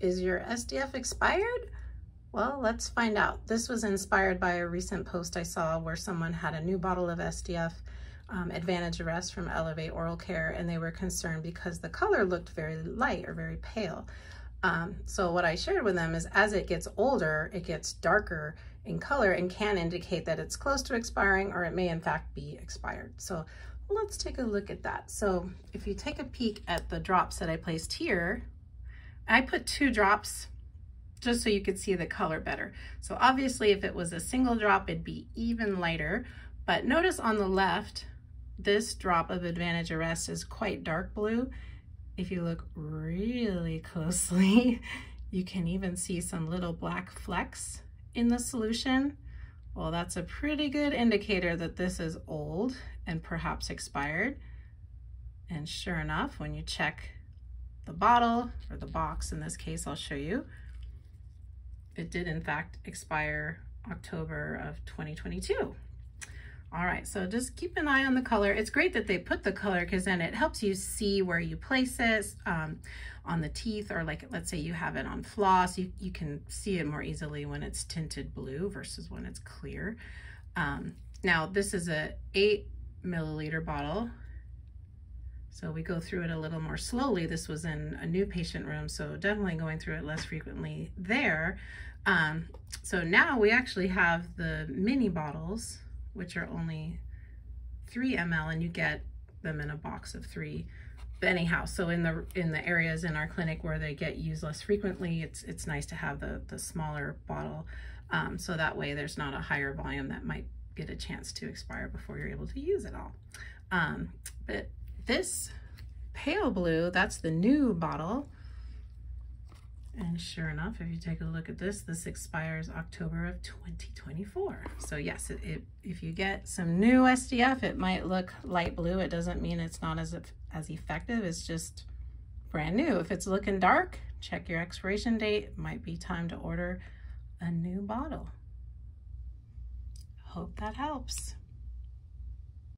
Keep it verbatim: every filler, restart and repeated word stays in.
Is your S D F expired? Well, let's find out. This was inspired by a recent post I saw where someone had a new bottle of S D F, um, Advantage Arrest from Elevate Oral Care, and they were concerned because the color looked very light or very pale. Um, so what I shared with them is as it gets older, it gets darker in color and can indicate that it's close to expiring, or it may in fact be expired. So let's take a look at that. So if you take a peek at the drops that I placed here, I put two drops just so you could see the color better. So obviously if it was a single drop, it'd be even lighter, but notice on the left, this drop of Advantage Arrest is quite dark blue. If you look really closely, you can even see some little black flecks in the solution. Well, that's a pretty good indicator that this is old and perhaps expired. And sure enough, when you check the bottle, or the box in this case, I'll show you, it did in fact expire October of twenty twenty-two. All right, so just keep an eye on the color. It's great that they put the color because then it helps you see where you place it um, on the teeth, or like, let's say you have it on floss, you, you can see it more easily when it's tinted blue versus when it's clear. Um, now, this is a eight milliliter bottle, so we go through it a little more slowly. This was in a new patient room, so definitely going through it less frequently there. Um, so now we actually have the mini bottles, which are only three milliliters, and you get them in a box of three. But anyhow, so in the in the areas in our clinic where they get used less frequently, it's it's nice to have the, the smaller bottle, um, so that way there's not a higher volume that might get a chance to expire before you're able to use it all. Um, but this pale blue, that's the new bottle. And sure enough, if you take a look at this, this expires October of twenty twenty-four. So yes, it, it, if you get some new S D F, it might look light blue. It doesn't mean it's not as, as effective. It's just brand new. If it's looking dark, check your expiration date. It might be time to order a new bottle. Hope that helps.